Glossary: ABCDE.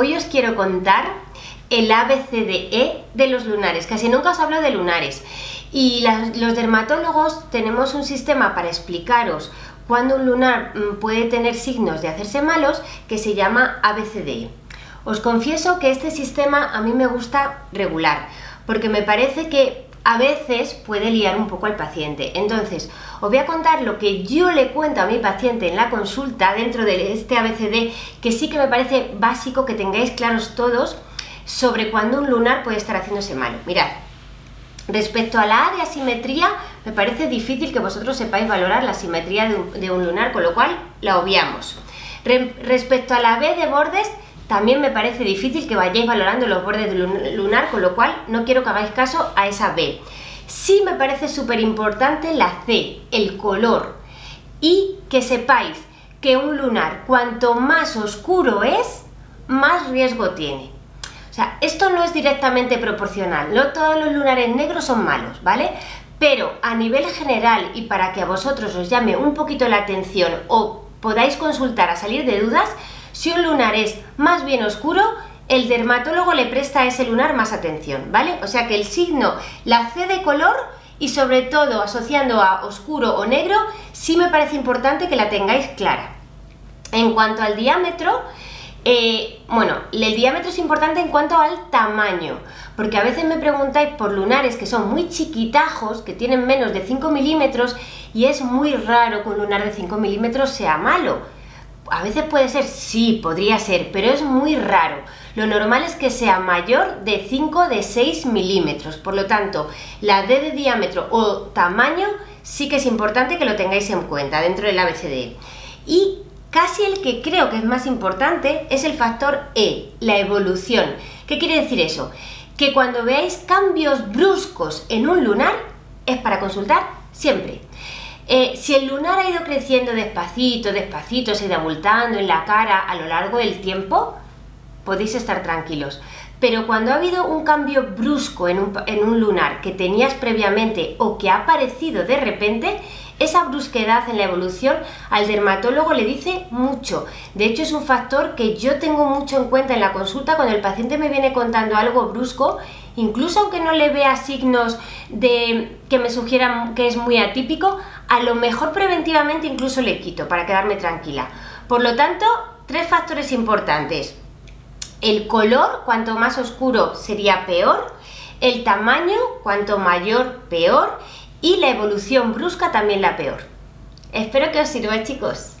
Hoy os quiero contar el ABCDE de los lunares. Casi nunca os hablo de lunares. Y los dermatólogos tenemos un sistema para explicaros cuando un lunar puede tener signos de hacerse malos que se llama ABCDE. Os confieso que este sistema a mí me gusta regular porque me parece que a veces puede liar un poco al paciente. Entonces, os voy a contar lo que yo le cuento a mi paciente en la consulta dentro de este ABCD, que sí que me parece básico que tengáis claros todos sobre cuando un lunar puede estar haciéndose malo. Mirad, respecto a la A de asimetría, me parece difícil que vosotros sepáis valorar la asimetría de un lunar, con lo cual la obviamos. Respecto a la B de bordes, también me parece difícil que vayáis valorando los bordes del lunar, con lo cual no quiero que hagáis caso a esa B. Sí me parece súper importante la C, el color, y que sepáis que un lunar cuanto más oscuro es, más riesgo tiene. O sea, esto no es directamente proporcional, no todos los lunares negros son malos, ¿vale? Pero a nivel general, y para que a vosotros os llame un poquito la atención o podáis consultar a salir de dudas, si un lunar es más bien oscuro, el dermatólogo le presta a ese lunar más atención, ¿vale? O sea que el signo, la C de color y sobre todo asociando a oscuro o negro, sí me parece importante que la tengáis clara. En cuanto al diámetro, el diámetro es importante en cuanto al tamaño, porque a veces me preguntáis por lunares que son muy chiquitajos, que tienen menos de 5 milímetros, y es muy raro que un lunar de 5 milímetros sea malo. A veces puede ser, sí, podría ser, pero es muy raro. Lo normal es que sea mayor de 5 de 6 milímetros. Por lo tanto, la D de diámetro o tamaño sí que es importante que lo tengáis en cuenta dentro del ABCDE. Y casi el que creo que es más importante es el factor E, la evolución. ¿Qué quiere decir eso? Que cuando veáis cambios bruscos en un lunar, es para consultar siempre. Si el lunar ha ido creciendo despacito, se ha ido abultando en la cara a lo largo del tiempo, podéis estar tranquilos. Pero cuando ha habido un cambio brusco en un lunar que tenías previamente o que ha aparecido de repente, esa brusquedad en la evolución al dermatólogo le dice mucho. De hecho, es un factor que yo tengo mucho en cuenta en la consulta cuando el paciente me viene contando algo brusco, incluso aunque no le vea signos que me sugieran que es muy atípico. A lo mejor preventivamente incluso le quito para quedarme tranquila. Por lo tanto, tres factores importantes: el color, cuanto más oscuro sería peor; el tamaño, cuanto mayor peor; y la evolución brusca también la peor. Espero que os sirva, chicos.